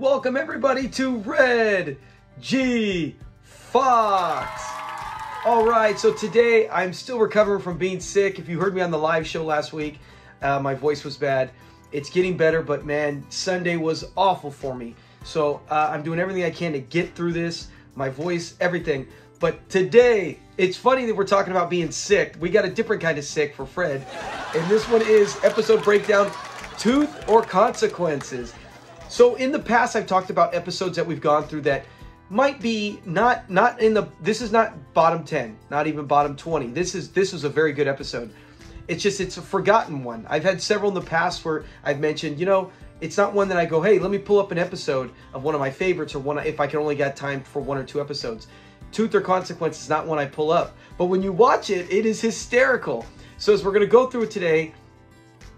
Welcome everybody to Red G. Foxx. All right, so today I'm still recovering from being sick. If you heard me on the live show last week, my voice was bad. It's getting better, but man, Sunday was awful for me. So I'm doing everything I can to get through this, my voice, everything. But today, it's funny that we're talking about being sick. We got a different kind of sick for Fred. And this one is episode breakdown, Tooth or Consequences. So in the past, I've talked about episodes that we've gone through that might be not in the, this is not bottom 10, not even bottom 20. This was a very good episode. It's just, it's a forgotten one. I've had several in the past where I've mentioned, you know, it's not one that I go, hey, let me pull up an episode of one of my favorites, or one if I can only get time for one or two episodes. Tooth or Consequence is not one I pull up, but when you watch it, it is hysterical. So as we're going to go through it today,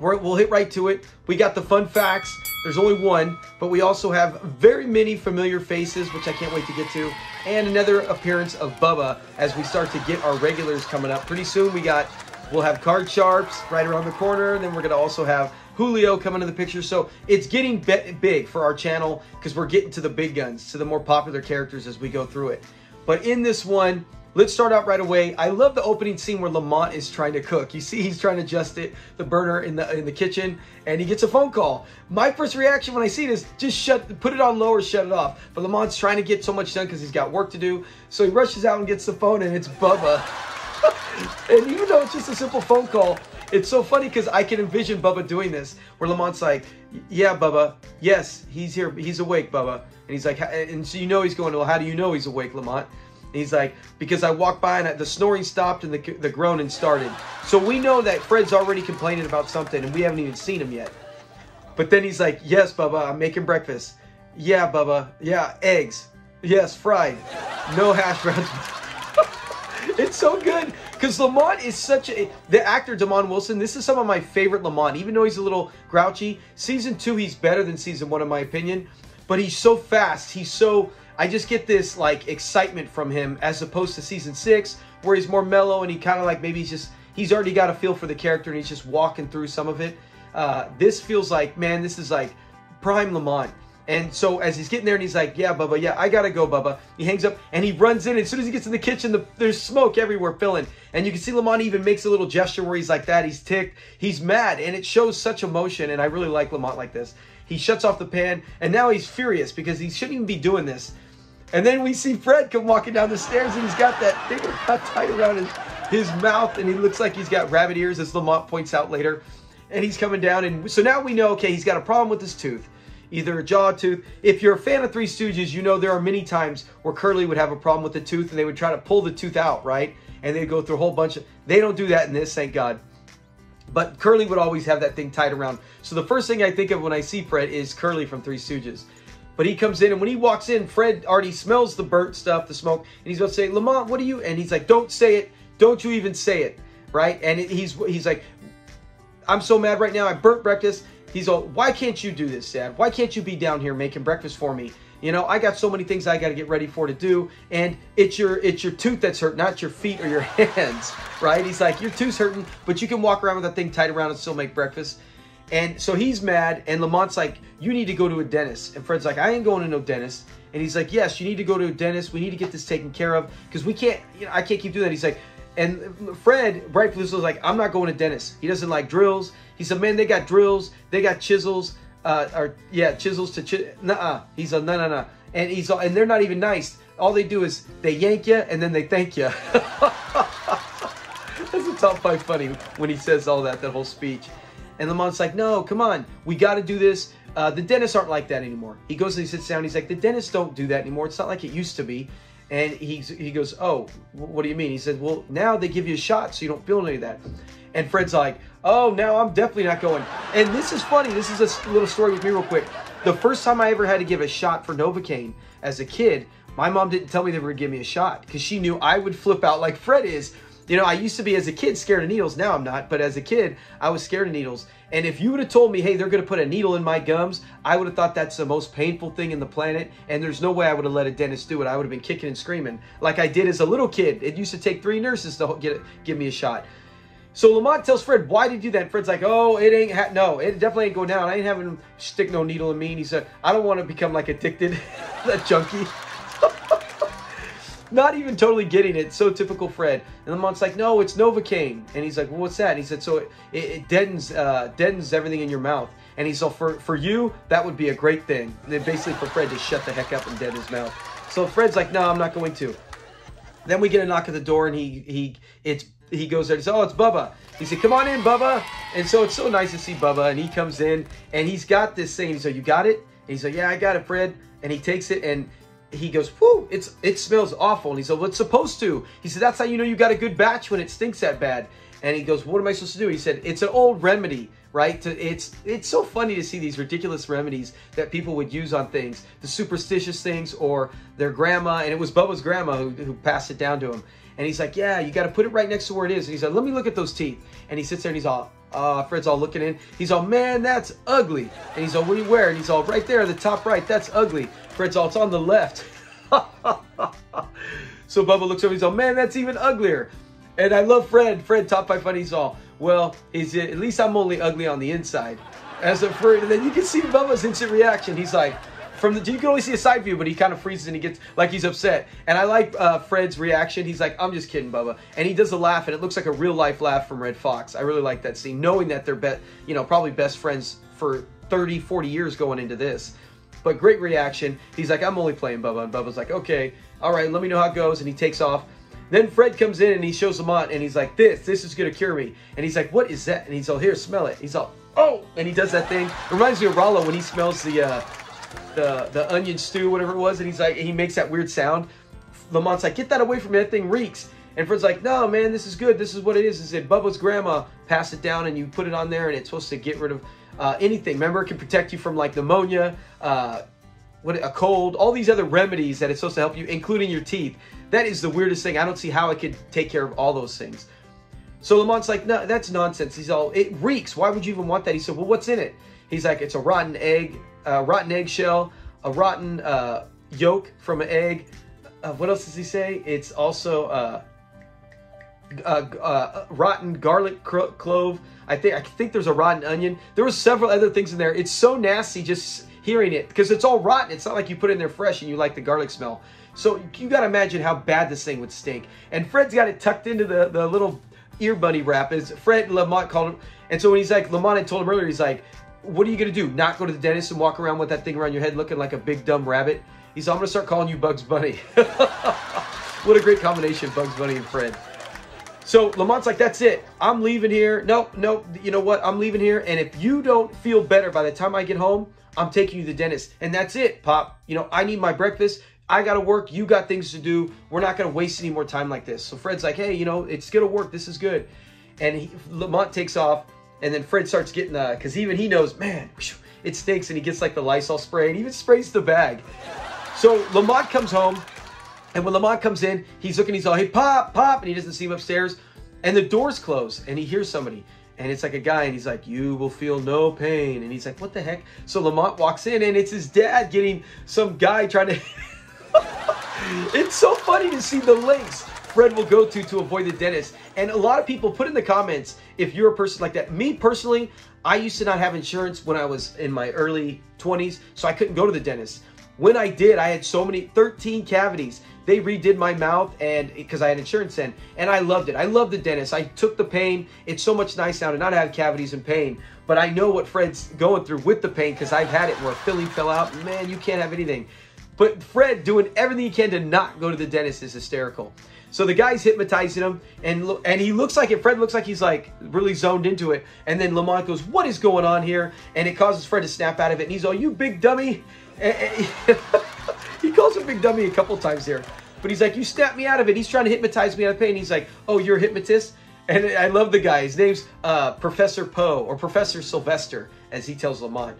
we'll hit right to it. We got the fun facts. There's only one, but we also have very many familiar faces, which I can't wait to get to, and another appearance of Bubba as we start to get our regulars coming up. Pretty soon we'll have Card Sharps right around the corner, and then we're going to also have Julio coming to the picture. So it's getting big for our channel because we're getting to the big guns, to the more popular characters as we go through it. But in this one, let's start out right away. I love the opening scene where Lamont is trying to cook. You see he's trying to adjust it, the burner in the kitchen, and he gets a phone call. My first reaction when I see it is just put it on low or shut it off. But Lamont's trying to get so much done because he's got work to do. So he rushes out and gets the phone, and it's Bubba. And even though it's just a simple phone call, it's so funny because I can envision Bubba doing this, where Lamont's like, yeah, Bubba, yes, he's here, he's awake, Bubba. And he's like, and so you know he's going, well, how do you know he's awake, Lamont? And he's like, because I walked by and the snoring stopped and the groaning started. So we know that Fred's already complaining about something and we haven't even seen him yet. But then he's like, yes, Bubba, I'm making breakfast. Yeah, Bubba, yeah, eggs. Yes, fried. No hash browns. It's so good because Lamont is such a, the actor Demond Wilson, this is some of my favorite Lamont, even though he's a little grouchy. Season 2, he's better than season 1 in my opinion, but he's so fast. He's so, I just get this like excitement from him as opposed to season 6 where he's more mellow and he kind of like maybe he's already got a feel for the character and he's just walking through some of it. This feels like, man, this is like prime Lamont. And so as he's getting there and he's like, yeah, Bubba, yeah, I gotta go, Bubba. He hangs up and he runs in. As soon as he gets in the kitchen, there's smoke everywhere filling. And you can see Lamont even makes a little gesture where he's like that. He's ticked. He's mad. And it shows such emotion. And I really like Lamont like this. He shuts off the pan. And now he's furious because he shouldn't even be doing this. And then we see Fred come walking down the stairs and he's got that thing tied around his mouth. And he looks like he's got rabbit ears, as Lamont points out later. And he's coming down. And so now we know, okay, he's got a problem with his tooth. Either a jaw tooth. If you're a fan of Three Stooges, you know there are many times where Curly would have a problem with the tooth and they would try to pull the tooth out, right? And they'd go through a whole bunch of... They don't do that in this, thank God. But Curly would always have that thing tied around. So the first thing I think of when I see Fred is Curly from Three Stooges. But he comes in, and when he walks in, Fred already smells the burnt stuff, the smoke, and he's about to say, Lamont, what are you... And he's like, don't say it. Don't you even say it, right? And he's like, I'm so mad right now. I burnt breakfast. He's all, why can't you do this, Dad? Why can't you be down here making breakfast for me? You know, I got so many things I got to get ready for to do. And it's your tooth that's hurt, not your feet or your hands, right? He's like, your tooth's hurting, but you can walk around with that thing tied around and still make breakfast. And so he's mad. And Lamont's like, you need to go to a dentist. And Fred's like, I ain't going to no dentist. And he's like, yes, you need to go to a dentist. We need to get this taken care of because we can't, you know, I can't keep doing that. He's like, and Fred, rightfully so, is like, I'm not going to dentist. He doesn't like drills. He said, man, they got drills. They got chisels. He's a no. And he's all, and they're not even nice. All they do is they yank you and then they thank you. That's a top 5 funny when he says all that whole speech. And Lamont's like, no, come on. We got to do this. The dentists aren't like that anymore. He goes and he sits down. He's like, the dentists don't do that anymore. It's not like it used to be. And he goes, oh, what do you mean? He said, well, now they give you a shot so you don't feel any of that. And Fred's like, oh, no, I'm definitely not going. And this is funny. This is a little story with me real quick. The first time I ever had to give a shot for Novocaine as a kid, my mom didn't tell me they were going to give me a shot because she knew I would flip out like Fred is. You know, I used to be as a kid scared of needles. Now I'm not. But as a kid, I was scared of needles. And if you would have told me, hey, they're going to put a needle in my gums, I would have thought that's the most painful thing in the planet. And there's no way I would have let a dentist do it. I would have been kicking and screaming like I did as a little kid. It used to take 3 nurses to give me a shot. So Lamont tells Fred, why did you do that? And Fred's like, oh, it definitely ain't going down. I ain't having him stick no needle in me. And he said, I don't want to become like addicted, that junkie. Not even totally getting it. So typical Fred. And Lamont's like, no, it's Novocaine. And he's like, well, what's that? And he said, so it deadens everything in your mouth. And he's like, for you, that would be a great thing. And then basically for Fred to shut the heck up and deaden his mouth. So Fred's like, no, I'm not going to. Then we get a knock at the door, and he goes there and says, oh, it's Bubba. He said, come on in, Bubba. And so it's so nice to see Bubba. And he comes in, and he's got this thing. He's like, you got it? And he's like, yeah, I got it, Fred. And he takes it, and he goes, whoo, it smells awful. And he said, well, it's supposed to. He said, that's how you know you got a good batch, when it stinks that bad. And he goes, what am I supposed to do? He said, it's an old remedy, right? It's so funny to see these ridiculous remedies that people would use on things, the superstitious things or their grandma. And it was Bubba's grandma who passed it down to him. And he's like, yeah, you got to put it right next to where it is. And he's like, let me look at those teeth. And he sits there and he's all, Fred's all looking in. He's all, man, that's ugly. And he's all, what do you wear? And he's all, right there, the top right, that's ugly. Fred's all, it's on the left. So Bubba looks over, he's all, man, that's even uglier. And I love Fred. Fred, top 5 funny, he's all, well, is it, at least I'm only ugly on the inside. As a Fred, and then you can see Bubba's instant reaction. He's like, you can only see a side view, but he kind of freezes and he gets, like he's upset. And I like Fred's reaction. He's like, I'm just kidding, Bubba. And he does a laugh, and it looks like a real-life laugh from Red Fox. I really like that scene, knowing that they're, probably best friends for 30, 40 years going into this. But great reaction. He's like, I'm only playing, Bubba. And Bubba's like, okay, all right, let me know how it goes. And he takes off. Then Fred comes in and he shows Lamont, and he's like, this is going to cure me. And he's like, what is that? And he's all, here, smell it. He's all, oh, and he does that thing. It reminds me of Rollo when he smells the onion stew, whatever it was. And he's like, he makes that weird sound. Lamont's like, get that away from me. That thing reeks. And Fred's like, no, man, this is good. This is what it is. He said, Bubba's grandma passed it down, and you put it on there, and it's supposed to get rid of anything. Remember, it can protect you from like pneumonia, a cold, all these other remedies that it's supposed to help you, including your teeth. That is the weirdest thing. I don't see how it could take care of all those things. So Lamont's like, no, that's nonsense. He's all, it reeks. Why would you even want that? He said, well, what's in it? He's like, it's a rotten egg, a rotten eggshell, a rotten yolk from an egg. What else does he say? It's also rotten garlic clove. I think there's a rotten onion. There were several other things in there. It's so nasty just hearing it, because it's all rotten. It's not like you put it in there fresh and you like the garlic smell. So you got to imagine how bad this thing would stink. And Fred's got it tucked into the little ear bunny wrap. It's Fred and Lamont called him. And so when he's like, Lamont had told him earlier, he's like, what are you going to do? Not go to the dentist and walk around with that thing around your head looking like a big dumb rabbit? He's like, I'm going to start calling you Bugs Bunny. What a great combination, Bugs Bunny and Fred. So Lamont's like, that's it. I'm leaving here. Nope. You know what? I'm leaving here. And if you don't feel better by the time I get home, I'm taking you to the dentist. And that's it, Pop. You know, I need my breakfast. I got to work. You got things to do. We're not going to waste any more time like this. So Fred's like, hey, you know, it's going to work. This is good. And Lamont takes off. And then Fred starts getting, because even he knows, man, it stinks. And he gets like the Lysol spray and even sprays the bag. So Lamont comes home. And when Lamont comes in, he's looking, he's all, hey, Pop. And he doesn't see him upstairs. And the doors close. And he hears somebody. And it's like a guy. And he's like, you will feel no pain. And he's like, what the heck? So Lamont walks in. And it's his dad getting some guy trying to... It's so funny to see the lengths Fred will go to avoid the dentist. And a lot of people put in the comments if you're a person like that. Me personally, I used to not have insurance when I was in my early 20s, so I couldn't go to the dentist. When I did, I had so many, 13 cavities. They redid my mouth and because I had insurance then, and I loved it. I loved the dentist. I took the pain. It's so much nicer now to not have cavities and pain, but I know what Fred's going through with the pain because I've had it where a filling fell out. Man, you can't have anything. But Fred doing everything he can to not go to the dentist is hysterical. So the guy's hypnotizing him, and he looks like it. Fred looks like he's like really zoned into it. And then Lamont goes, what is going on here? And it causes Fred to snap out of it. And he's all, you big dummy. And he calls him big dummy a couple times here. But he's like, you snapped me out of it. He's trying to hypnotize me out of pain. He's like, oh, you're a hypnotist? And I love the guy. His name's Professor Poe or Professor Sylvester, as he tells Lamont.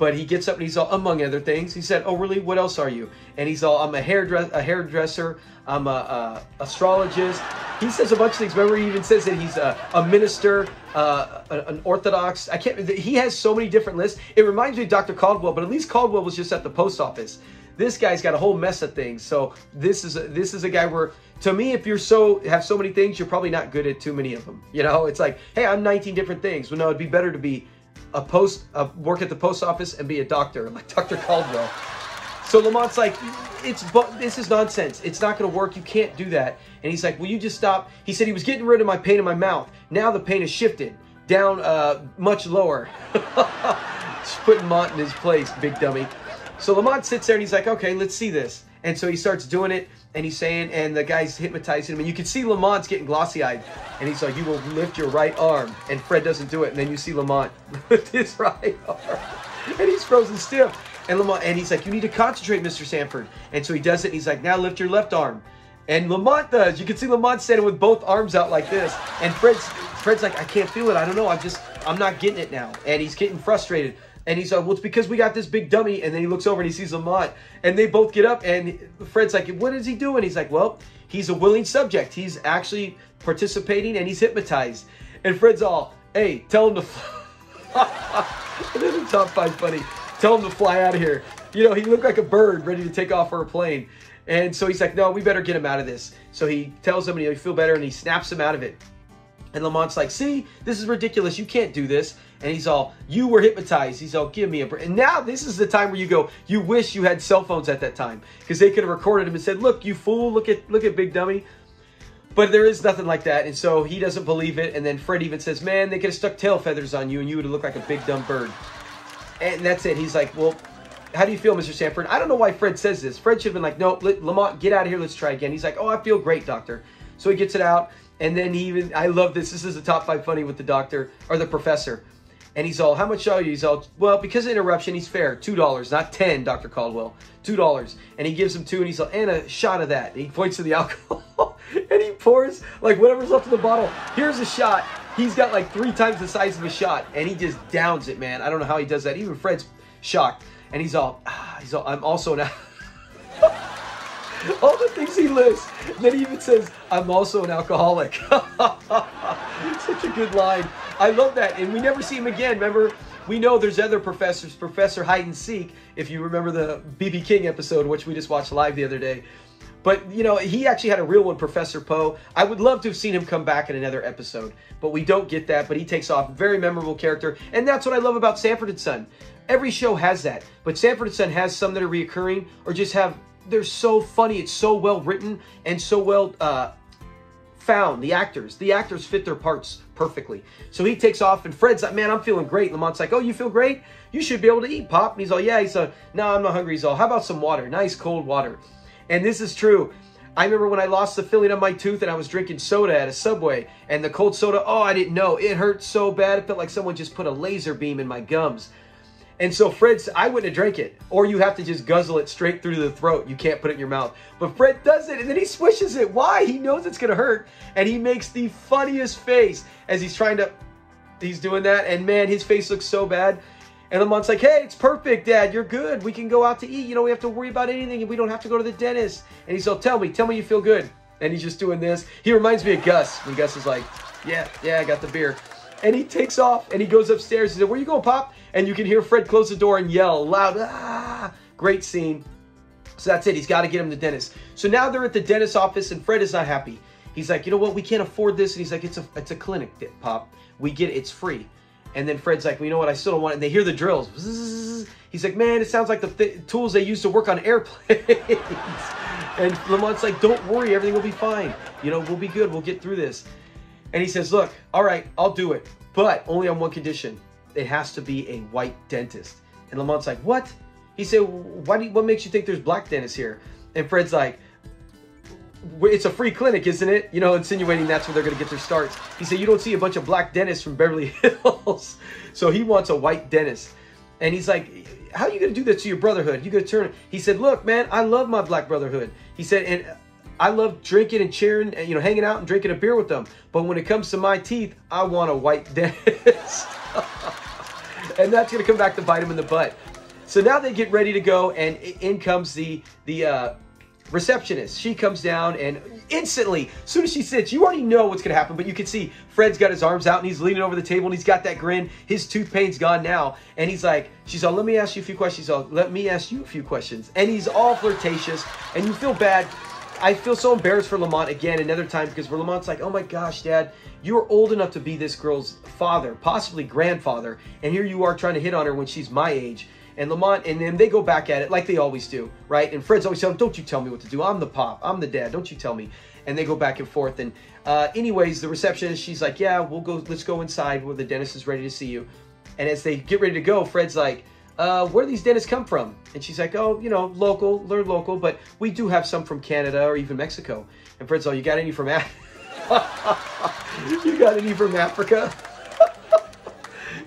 But he gets up and he's all, among other things, he said, "Oh, really? What else are you?" And he's all, "I'm a hairdresser. I'm a astrologist." He says a bunch of things. Remember, he even says that he's a minister, an Orthodox. I can't. He has so many different lists. It reminds me of Dr. Caldwell, but at least Caldwell was just at the post office. This guy's got a whole mess of things. So this is a guy where, to me, if you're have so many things, you're probably not good at too many of them. You know, it's like, hey, I'm 19 different things. Well, no, it'd be better to be work at the post office and be a doctor like Dr. Caldwell. So Lamont's like, this is nonsense. It's not going to work. You can't do that. And he's like, will you just stop? He said he was getting rid of my pain in my mouth. Now the pain has shifted down much lower. Just putting Lamont in his place, big dummy. So Lamont sits there and he's like, okay, let's see this. And so he starts doing it, and he's saying, and the guy's hypnotizing him. And you can see Lamont's getting glossy-eyed. And he's like, you will lift your right arm. And Fred doesn't do it. And then you see Lamont lift his right arm. And he's frozen stiff. And Lamont, and he's like, you need to concentrate, Mr. Sanford. And so he does it. And he's like, now lift your left arm. And Lamont does. You can see Lamont standing with both arms out like this. And Fred's like, I can't feel it. I don't know. I'm not getting it now. And he's getting frustrated. And he's like, well, it's because we got this big dummy. And then he looks over and he sees Lamont. And they both get up. And Fred's like, what is he doing? He's like, well, he's a willing subject. He's actually participating and he's hypnotized. And Fred's all, hey, tell him to fly. This is top five funny. Tell him to fly out of here. You know, he looked like a bird ready to take off for a plane. And so he's like, no, we better get him out of this. So he tells him and he'll feel better and he snaps him out of it. And Lamont's like, see, this is ridiculous. You can't do this. And he's all, you were hypnotized. He's all, give me a break. And now this is the time where you go, you wish you had cell phones at that time, because they could have recorded him and said, look, you fool, look at big dummy. But there is nothing like that. And so he doesn't believe it. And then Fred even says, man, they could have stuck tail feathers on you and you would have looked like a big dumb bird. And that's it. He's like, well, how do you feel, Mr. Sanford? I don't know why Fred says this. Fred should have been like, no, Lamont, get out of here. Let's try again. He's like, oh, I feel great, doctor. So he gets it out. And then he even, I love this. This is the top five funny with the doctor or the professor. And he's all, how much are you? He's all, well, because of interruption, he's fair. $2, not 10, Dr. Caldwell. $2. And he gives him 2 and he's all, and a shot of that. And he points to the alcohol and he pours like whatever's left in the bottle. Here's a shot. He's got like 3 times the size of a shot and he just downs it, man. I don't know how he does that. Even Fred's shocked. And he's all, I'm also an all the things he lists. And then he even says, I'm also an alcoholic. Such a good line. I love that. And we never see him again. Remember, we know there's other professors, Professor Hide and Seek, if you remember the BB King episode, which we just watched live the other day. But, you know, he actually had a real one, Professor Poe. I would love to have seen him come back in another episode, but we don't get that. But he takes off. Very memorable character. And that's what I love about Sanford and Son. Every show has that. But Sanford and Son has some that are reoccurring or just have... They're so funny. It's so well written and so well found. The actors fit their parts perfectly. So he takes off and Fred's like, man, I'm feeling great. Lamont's like, oh, you feel great? You should be able to eat, Pop. And he's all, yeah. He's like, no, I'm not hungry. He's all, how about some water? Nice cold water. And this is true. I remember when I lost the filling of my tooth and I was drinking soda at a Subway and the cold soda, oh, I didn't know. It hurt so bad. It felt like someone just put a laser beam in my gums. And so Fred's, I wouldn't have drank it. Or you have to just guzzle it straight through the throat. You can't put it in your mouth. But Fred does it, and then he swishes it. Why? He knows it's going to hurt. And he makes the funniest face as he's trying to, he's doing that. And, man, his face looks so bad. And Lamont's like, hey, it's perfect, Dad. You're good. We can go out to eat. You don't have to worry about anything, and we don't have to go to the dentist. And he's like, tell me you feel good. And he's just doing this. He reminds me of Gus. When Gus is like, yeah, I got the beer. And he takes off, and he goes upstairs. He said, where you going, Pop? And you can hear Fred close the door and yell loud, ah, great scene. So that's it. He's got to get him to the dentist. So now they're at the dentist's office, and Fred is not happy. He's like, you know what? We can't afford this. And he's like, it's a clinic, Pop. We get it. It's free. And then Fred's like, well, you know what? I still don't want it. And they hear the drills. He's like, man, it sounds like the tools they used to work on airplanes. And Lamont's like, don't worry. Everything will be fine. You know, we'll be good. We'll get through this. And he says, look, all right, I'll do it, but only on one condition. It has to be a white dentist. And Lamont's like, what? He said, what makes you think there's black dentists here? And Fred's like, it's a free clinic, isn't it? You know, insinuating that's where they're going to get their starts. He said, you don't see a bunch of black dentists from Beverly Hills. So he wants a white dentist. And he's like, how are you going to do that to your brotherhood? You're going to turn it. He said, look, man, I love my black brotherhood. He said, and I love drinking and cheering and, you know, hanging out and drinking a beer with them. But when it comes to my teeth, I want a white dentist. And that's going to come back to bite him in the butt. So now they get ready to go, and in comes the receptionist. She comes down, and instantly, as soon as she sits, you already know what's going to happen, but you can see Fred's got his arms out, and he's leaning over the table, and he's got that grin. His tooth pain's gone now, and he's like, she's all, let me ask you a few questions. She's all, let me ask you a few questions. And he's all flirtatious, and you feel bad. I feel so embarrassed for Lamont again another time, because Lamont's like, oh my gosh, Dad, you're old enough to be this girl's father, possibly grandfather, and here you are trying to hit on her when she's my age. And Lamont, and then they go back at it like they always do, right? And Fred's always telling him, don't you tell me what to do. I'm the pop. I'm the dad. Don't you tell me. And they go back and forth. And anyways, the receptionist, she's like, yeah, we'll go. Let's go inside where the dentist is ready to see you. And as they get ready to go, Fred's like, where do these dentists come from? And she's like, oh, you know, local, they're local, but we do have some from Canada or even Mexico. And Fred's all, you got any from Africa? You got any from Africa?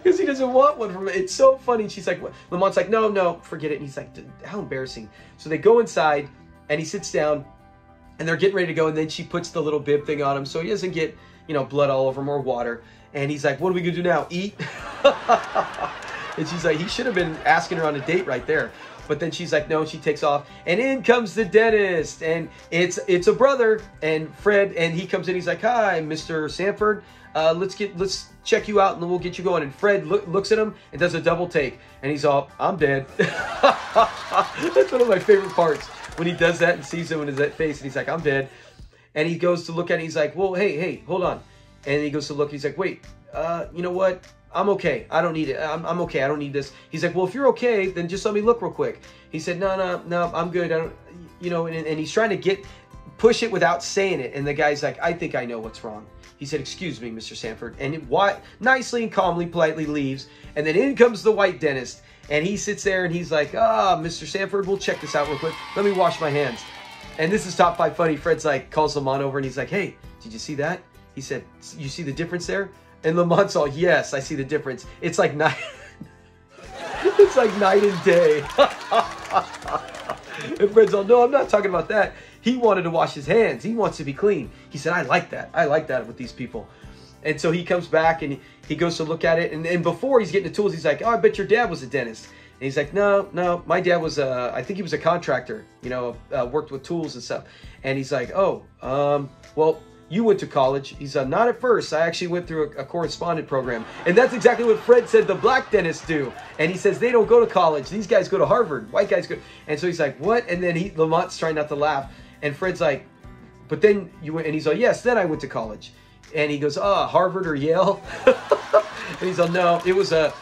Because he doesn't want one from it. It's so funny. And she's like, what? Lamont's like, no, no, forget it. And he's like, how embarrassing. So they go inside, and he sits down, and they're getting ready to go. And then she puts the little bib thing on him so he doesn't get, you know, blood all over him or water. And he's like, what are we going to do now? Eat? And she's like, he should have been asking her on a date right there. But then she's like, no, she takes off. And in comes the dentist. And it's a brother. And Fred, and he comes in. He's like, hi, Mr. Sanford. Let's check you out, and then we'll get you going. And Fred looks at him and does a double take. And he's all, I'm dead. That's one of my favorite parts. When he does that and sees him in his face, and he's like, I'm dead. And he goes to look at it. He's like, well, hey, hold on. And he goes to look. He's like, wait, you know what? I'm okay. I don't need it. I'm okay. I don't need this. He's like, well, if you're okay, then just let me look real quick. He said, no, I'm good. I don't, you know, and he's trying to push it without saying it. And the guy's like, I think I know what's wrong. He said, excuse me, Mr. Sanford. And nicely and calmly, politely leaves. And then in comes the white dentist. And he sits there, and he's like, Mr. Sanford, we'll check this out real quick. Let me wash my hands. And this is Top 5 Funny. Fred's like, calls Lamont over, and he's like, hey, did you see that? He said, you see the difference there? And Lamont's all, yes, I see the difference. It's like night, it's like night and day. And Fred's all, no, I'm not talking about that. He wanted to wash his hands. He wants to be clean. He said, I like that. I like that with these people. And so he comes back, and he goes to look at it. And before he's getting the tools, he's like, oh, I bet your dad was a dentist. And he's like, no, my dad was, I think he was a contractor, you know, worked with tools and stuff. And he's like, oh, well, you went to college. He's not at first. I actually went through a correspondent program. And that's exactly what Fred said the black dentists do. And he says, they don't go to college. These guys go to Harvard. White guys go. And so he's like, what? And then Lamont's trying not to laugh. And Fred's like, but then you went, and he's like, yes, then I went to college. And he goes, Harvard or Yale? And he's like, no, it was a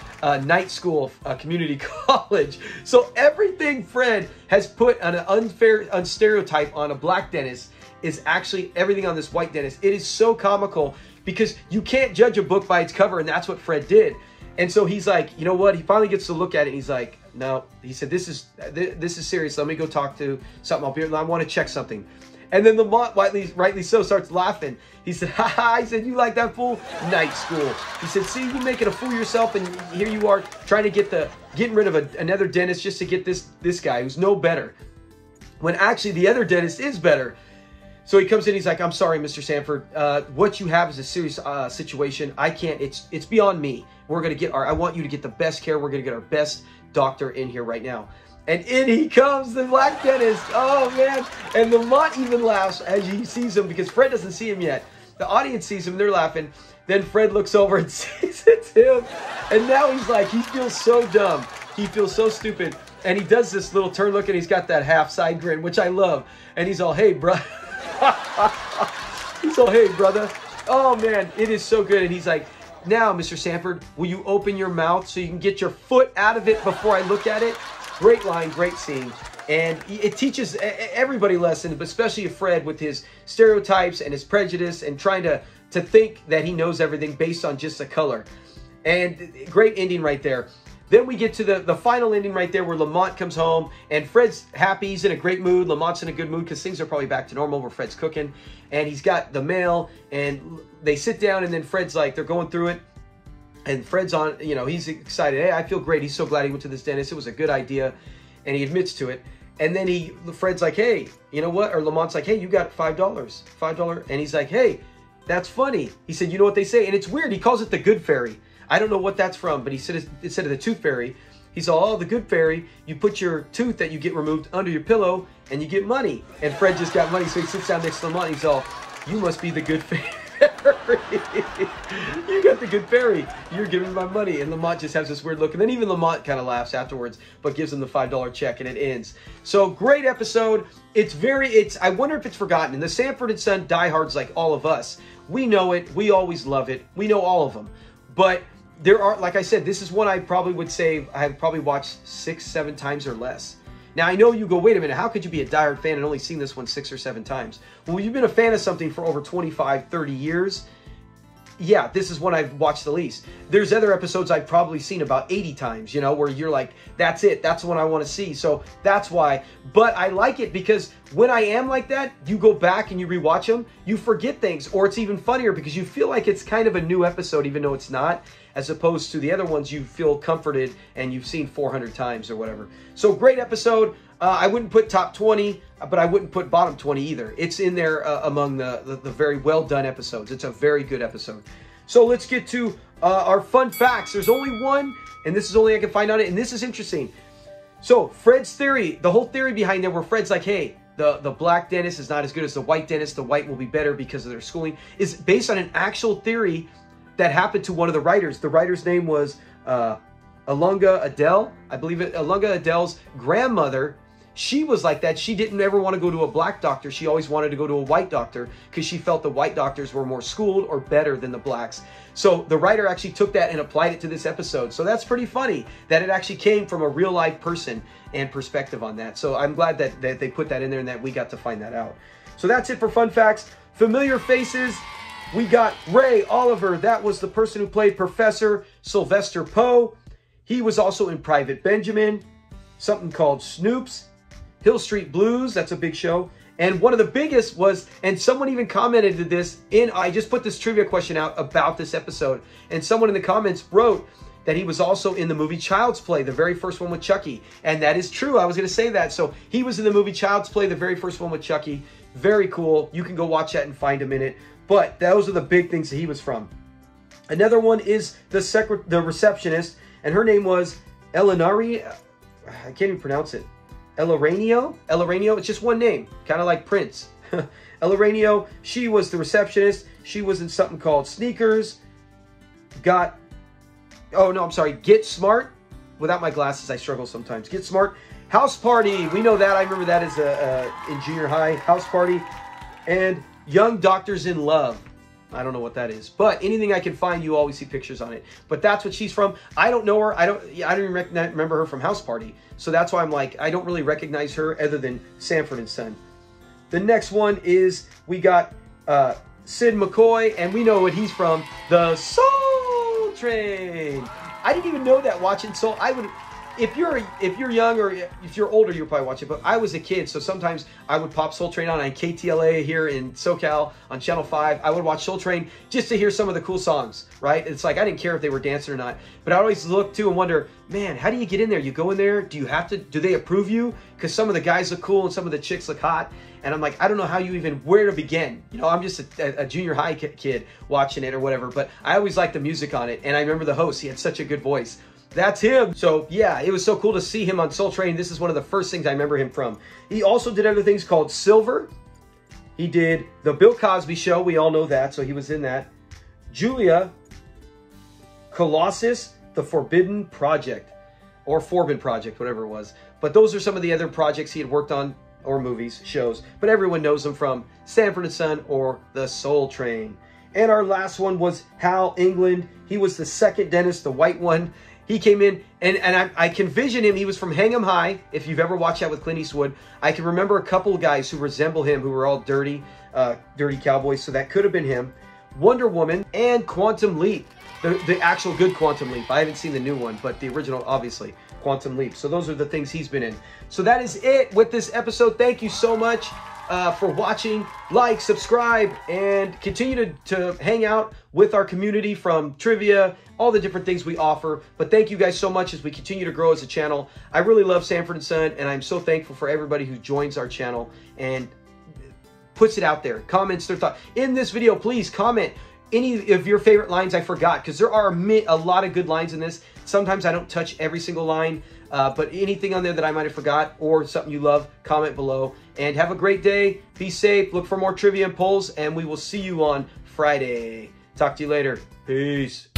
night school, a community college. So everything Fred has put on an unfair stereotype on a black dentist is actually everything on this white dentist. It is so comical because you can't judge a book by its cover, and that's what Fred did. And so he's like, you know what? He finally gets to look at it, and he's like, no, he said, this is serious. Let me go talk to something. I want to check something. And then Lamont, rightly so, starts laughing. He said, ha ha, he said, you like that fool? Night school. He said, see, you're making a fool yourself, and here you are trying to getting rid of another dentist just to get this guy who's no better. When actually the other dentist is better. So he comes in, he's like, I'm sorry, Mr. Sanford. What you have is a serious situation. I can't, it's beyond me. We're going to get I want you to get the best care. We're going to get our best doctor in here right now. And in he comes, the black dentist. Oh, man. And Lamont even laughs as he sees him, because Fred doesn't see him yet. The audience sees him, they're laughing. Then Fred looks over and sees it's him. And now he's like, he feels so dumb. He feels so stupid. And he does this little turn look, and he's got that half side grin, which I love. And he's all, hey, bro. He's all, hey, brother. Oh, man, it is so good. And he's like, now, Mr. Sanford, will you open your mouth so you can get your foot out of it before I look at it? Great line, great scene. And it teaches everybody a lesson, but especially Fred with his stereotypes and his prejudice and trying to think that he knows everything based on just the color. And great ending right there. Then we get to the final ending right there, where Lamont comes home, and Fred's happy. He's in a great mood. Lamont's in a good mood because things are probably back to normal where Fred's cooking. And he's got the mail, and they sit down, and then Fred's like, they're going through it. And Fred's on, you know, he's excited. Hey, I feel great. He's so glad he went to this dentist. It was a good idea. And he admits to it. And then Fred's like, hey, you know what? Or Lamont's like, hey, you got $5. $5. And he's like, hey, that's funny. He said, you know what they say? And it's weird. He calls it the good fairy. I don't know what that's from, but he said it's instead of the tooth fairy, He saw, oh, the good fairy, you put your tooth that you get removed under your pillow and you get money. And Fred just got money, so he sits down next to Lamont and he's all, you must be the good fairy. You got the good fairy. You're giving my money. And Lamont just has this weird look. And then even Lamont kind of laughs afterwards, but gives him the $5 check and it ends. So great episode. I wonder if it's forgotten. And the Sanford and Son diehards, like all of us, we know it. We always love it. We know all of them. But there are, like I said, this is one I probably would say I have probably watched 6, 7 times or less. Now, I know you go, wait a minute, how could you be a diehard fan and only seen this one 6 or 7 times? Well, you've been a fan of something for over 25, 30 years. Yeah, this is one I've watched the least. There's other episodes I've probably seen about 80 times, you know, where you're like, that's it. That's the one I want to see. So that's why. But I like it because when I am like that, you go back and you rewatch them, you forget things, or it's even funnier because you feel like it's kind of a new episode, even though it's not, as opposed to the other ones you feel comforted and you've seen 400 times or whatever. So great episode. I wouldn't put top 20, but I wouldn't put bottom 20 either. It's in there among the very well done episodes. It's a very good episode. So let's get to our fun facts. There's only one, and this is only I can find on it, and this is interesting. So Fred's theory, the whole theory behind there where Fred's like, hey, the black dentist is not as good as the white dentist. The white will be better because of their schooling, is based on an actual theory that happened to one of the writers. The writer's name was Alunga Adele. I believe it. Alunga Adele's grandmother, she was like that. She didn't ever want to go to a black doctor. She always wanted to go to a white doctor because she felt the white doctors were more schooled or better than the blacks. So the writer actually took that and applied it to this episode. So that's pretty funny that it actually came from a real life person and perspective on that. So I'm glad that they put that in there and that we got to find that out. So that's it for fun facts. Familiar faces. We got Ray Oliver. That was the person who played Professor Sylvester Poe. He was also in Private Benjamin, something called Snoops, Hill Street Blues, that's a big show. And one of the biggest was, and someone even commented to this, I just put this trivia question out about this episode, and someone in the comments wrote that he was also in the movie Child's Play, the very first one with Chucky. And that is true, I was gonna say that. So he was in the movie Child's Play, the very first one with Chucky. Very cool, you can go watch that and find him in it. But those are the big things that he was from. Another one is the receptionist, and her name was Eloranio, I can't even pronounce it. Eloranio, it's just one name, kind of like Prince. Eloranio, she was the receptionist. She was in something called Sneakers. Get Smart. Without my glasses, I struggle sometimes. Get Smart. House Party, we know that. I remember that as in junior high, House Party. And Young Doctors in Love. I don't know what that is, but anything I can find, you always see pictures on it. But that's what she's from. I don't know her. I don't even remember her from House Party. So that's why I'm like, I don't really recognize her other than Sanford and Son. The next one is we got Sid McCoy, and we know what he's from, the Soul Train. I didn't even know that watching Soul. If you're young or if you're older, you'll probably watch it. But I was a kid, so sometimes I would pop Soul Train on KTLA here in SoCal on Channel 5. I would watch Soul Train just to hear some of the cool songs, right? It's like I didn't care if they were dancing or not. But I always look, too, and wonder, man, how do you get in there? You go in there? Do you have to? Do they approve you? Because some of the guys look cool and some of the chicks look hot. And I'm like, I don't know how you even, where to begin. You know, I'm just a junior high kid watching it or whatever. But I always liked the music on it. And I remember the host. He had such a good voice. That's him. So yeah, it was so cool to see him on Soul Train. This is one of the first things I remember him from. He also did other things called Silver. He did The Bill Cosby Show. We all know that, so he was in that. Julia, Colossus, The Forbidden Project, or Forbin Project, whatever it was. But those are some of the other projects he had worked on, or movies, shows. But everyone knows him from Sanford and Son or The Soul Train. And our last one was Hal England. He was the second dentist, the white one. He came in, and I can vision him. He was from Hang 'em High, if you've ever watched that with Clint Eastwood. I can remember a couple of guys who resemble him, who were all dirty cowboys, so that could have been him. Wonder Woman and Quantum Leap, the actual good Quantum Leap. I haven't seen the new one, but the original, obviously, Quantum Leap. So those are the things he's been in. So that is it with this episode. Thank you so much for watching. Like, subscribe, and continue to hang out with our community from trivia, all the different things we offer. But thank you guys so much as we continue to grow as a channel. I really love Sanford & Son, and I'm so thankful for everybody who joins our channel and puts it out there, comments their thoughts. In this video, please comment, any of your favorite lines I forgot, because there are a lot of good lines in this. Sometimes I don't touch every single line, but anything on there that I might have forgot or something you love, comment below. And have a great day. Be safe. Look for more trivia and polls, and we will see you on Friday. Talk to you later. Peace.